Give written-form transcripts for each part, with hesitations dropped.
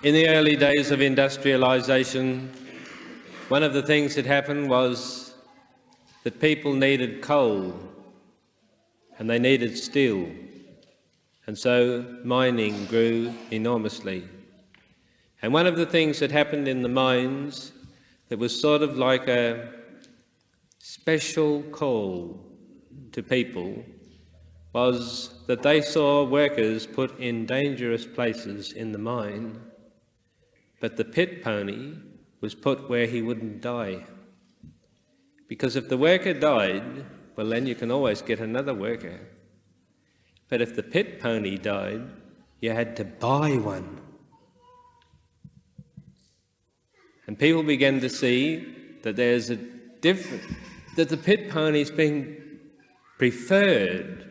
In the early days of industrialisation, one of the things that happened was that people needed coal and they needed steel, and so mining grew enormously. And one of the things that happened in the mines that was sort of like a special call to people was that they saw workers put in dangerous places in the mine, but the pit pony was put where he wouldn't die. Because if the worker died, well then you can always get another worker. But if the pit pony died, you had to buy one. And people began to see that there's a difference, that the pit pony's being preferred,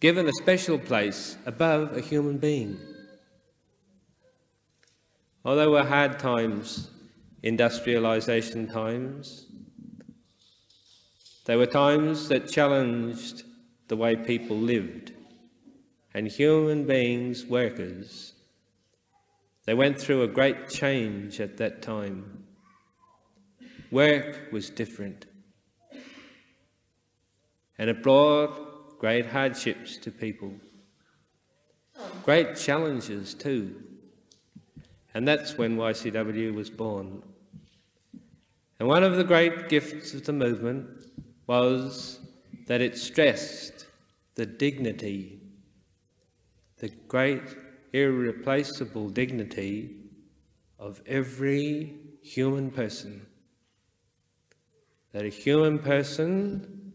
given a special place above a human being. Although we're hard times, industrialisation times, there were times that challenged the way people lived, and human beings, workers, they went through a great change at that time. Work was different, and it brought great hardships to people, great challenges too. And that's when YCW was born. And one of the great gifts of the movement was that it stressed the dignity, the great irreplaceable dignity of every human person. That a human person,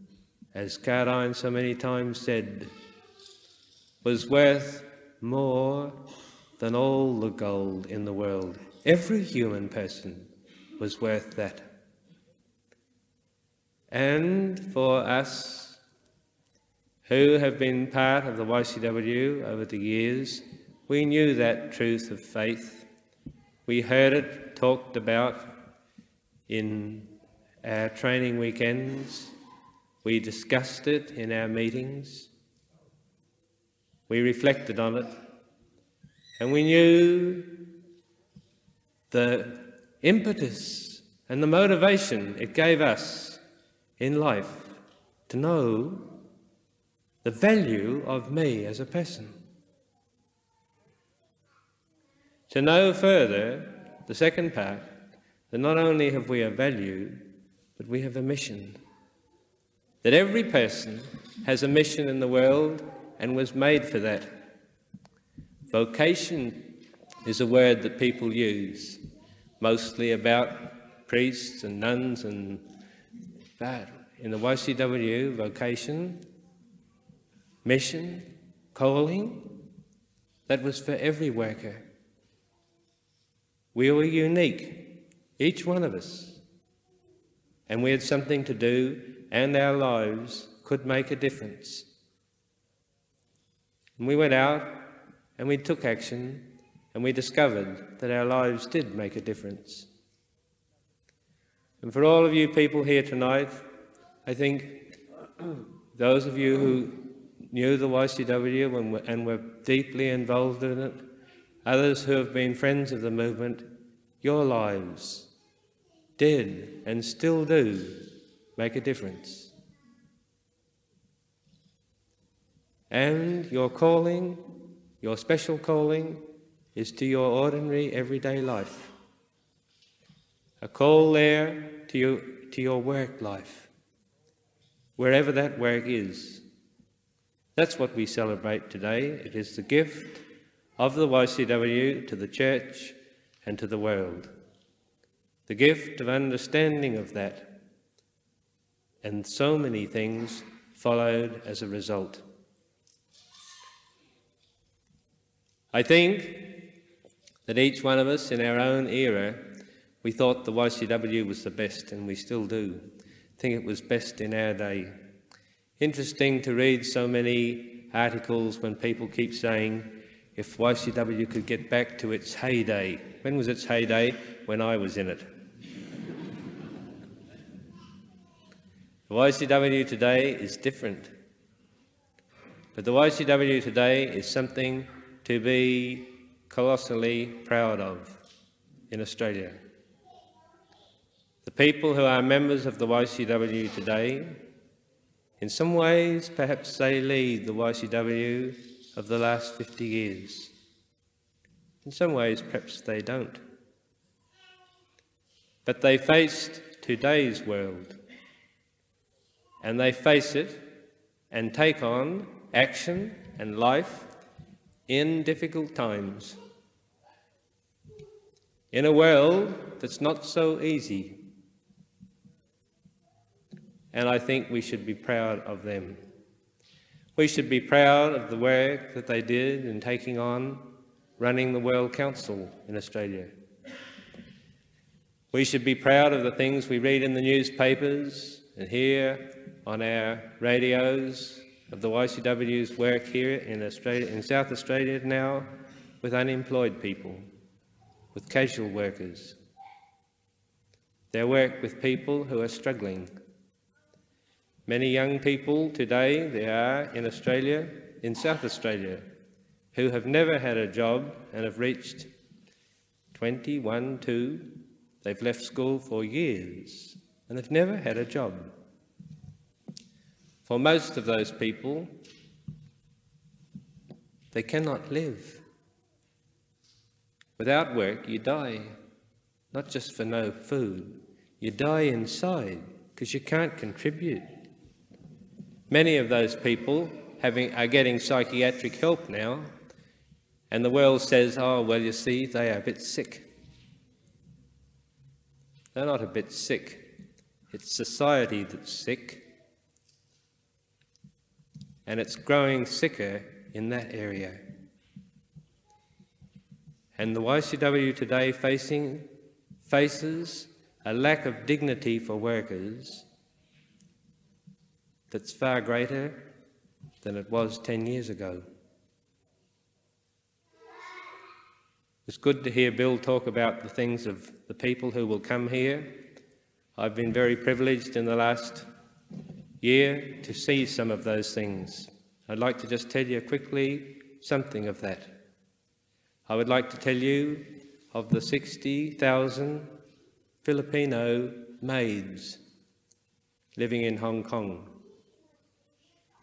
as Cardijn so many times said, was worth more than all the gold in the world. Every human person was worth that. And for us who have been part of the YCW over the years, we knew that truth of faith. We heard it talked about in our training weekends. We discussed it in our meetings. We reflected on it. And we knew the impetus and the motivation it gave us in life to know the value of me as a person. To know further, the second part, that not only have we a value, but we have a mission. That every person has a mission in the world and was made for that. Vocation is a word that people use, mostly about priests and nuns and that. In the YCW, vocation, mission, calling, that was for every worker. We were unique, each one of us. And we had something to do, and our lives could make a difference. And we went out, and we took action, and we discovered that our lives did make a difference. And for all of you people here tonight, I think those of you who knew the YCW and were deeply involved in it, others who have been friends of the movement, your lives did and still do make a difference. And your calling, your special calling, is to your ordinary everyday life. A call there to your work life, wherever that work is. That's what we celebrate today. It is the gift of the YCW to the church and to the world. The gift of understanding of that. And so many things followed as a result. I think that each one of us in our own era, we thought the YCW was the best, and we still do. I think it was best in our day. Interesting to read so many articles when people keep saying, if YCW could get back to its heyday. When was its heyday? When I was in it. The YCW today is different. But the YCW today is something to be colossally proud of in Australia. The people who are members of the YCW today, in some ways, perhaps they lead the YCW of the last 50 years. In some ways, perhaps they don't. But they faced today's world, and they face it and take on action and life in difficult times, in a world that's not so easy. And I think we should be proud of them. We should be proud of the work that they did in taking on running the World Council in Australia. We should be proud of the things we read in the newspapers and hear on our radios of the YCW's work here in Australia, in South Australia now, with unemployed people, with casual workers, their work with people who are struggling. Many young people today, there are in Australia, in South Australia, who have never had a job and have reached 21, 2. They've left school for years and have never had a job. For most of those people, they cannot live. Without work, you die, not just for no food. You die inside because you can't contribute. Many of those people are getting psychiatric help now, and the world says, oh, well, you see, they are a bit sick. They're not a bit sick. It's society that's sick, and it's growing sicker in that area. And the YCW today faces a lack of dignity for workers that's far greater than it was 10 years ago. It's good to hear Bill talk about the things of the people who will come here. I've been very privileged in the last year to see some of those things. I'd like to just tell you quickly something of that. I would like to tell you of the 60,000 Filipino maids living in Hong Kong.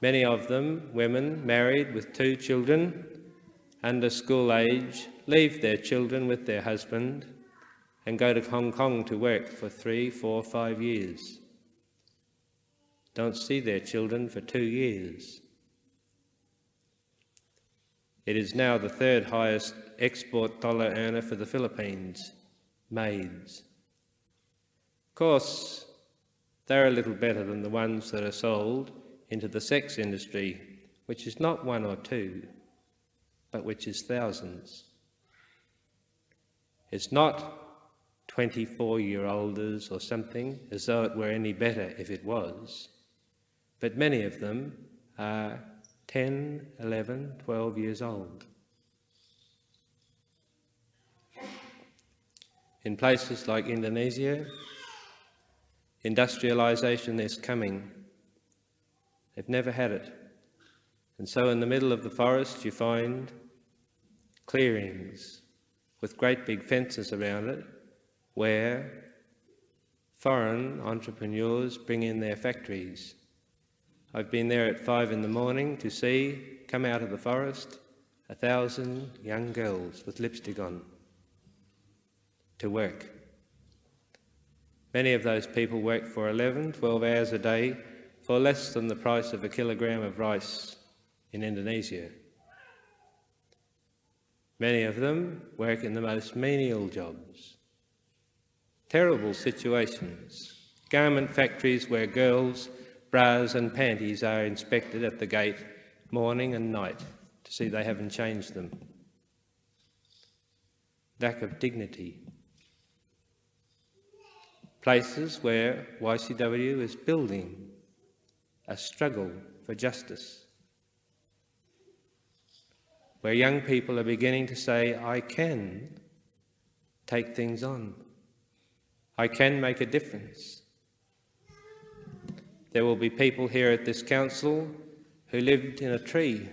Many of them, women married with 2 children under school age, leave their children with their husband and go to Hong Kong to work for 3, 4, 5 years. Don't see their children for 2 years. It is now the 3rd highest export dollar earner for the Philippines, maids. Of course, they're a little better than the ones that are sold into the sex industry, which is not 1 or 2, but which is thousands. It's not 24-year-olders or something, as though it were any better if it was, but many of them are 10, 11, 12 years old. In places like Indonesia, industrialization is coming. They've never had it. And so in the middle of the forest you find clearings with great big fences around it where foreign entrepreneurs bring in their factories. I've been there at 5 in the morning to see, come out of the forest, 1,000 young girls with lipstick on to work. Many of those people work for 11, 12 hours a day for less than the price of a kilogram of rice in Indonesia. Many of them work in the most menial jobs, terrible situations, garment factories where girls' bras and panties are inspected at the gate morning and night to see they haven't changed them. Lack of dignity. Places where YCW is building a struggle for justice, where young people are beginning to say, I can take things on. I can make a difference. There will be people here at this council who lived in a tree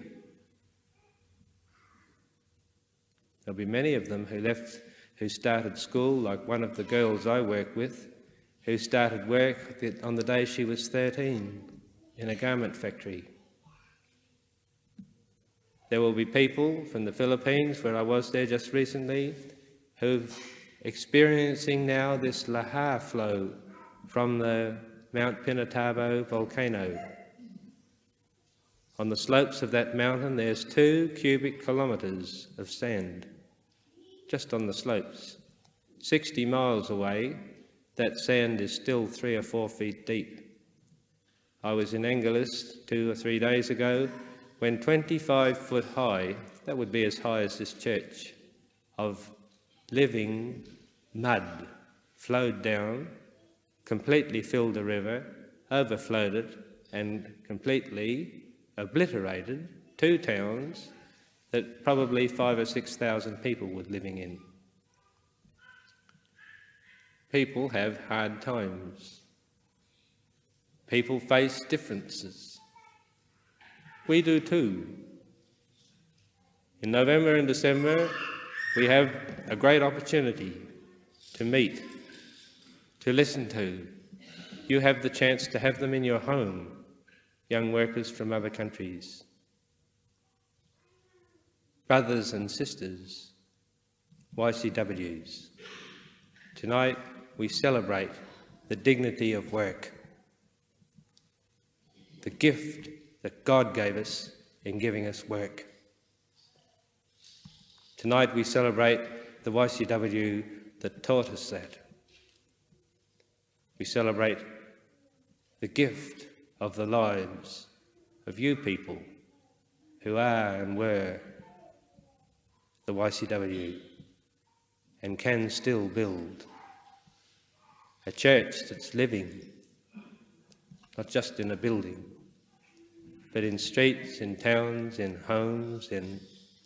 There'll be many of them who left, who started school, like one of the girls I work with, who started work on the day she was 13 in a garment factory. There will be people from the Philippines, where I was there just recently, who've experiencing now this lahar flow from the Mount Pinatabo volcano. On the slopes of that mountain, there's 2 cubic kilometres of sand, just on the slopes. 60 miles away, that sand is still 3 or 4 feet deep. I was in Angeles 2 or 3 days ago, when 25 foot high, that would be as high as this church, of living mud flowed down, completely filled the river, overflowed it, and completely obliterated 2 towns that probably 5,000 or 6,000 people were living in. People have hard times. People face differences. We do too. In November and December, we have a great opportunity to meet, to listen to. You have the chance to have them in your home, young workers from other countries, brothers and sisters, YCWs. Tonight we celebrate the dignity of work, the gift that God gave us in giving us work. Tonight we celebrate the YCW that taught us that. We celebrate the gift of the lives of you people who are and were the YCW and can still build a church that's living, not just in a building, but in streets, in towns, in homes, and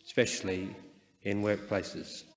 especially in workplaces.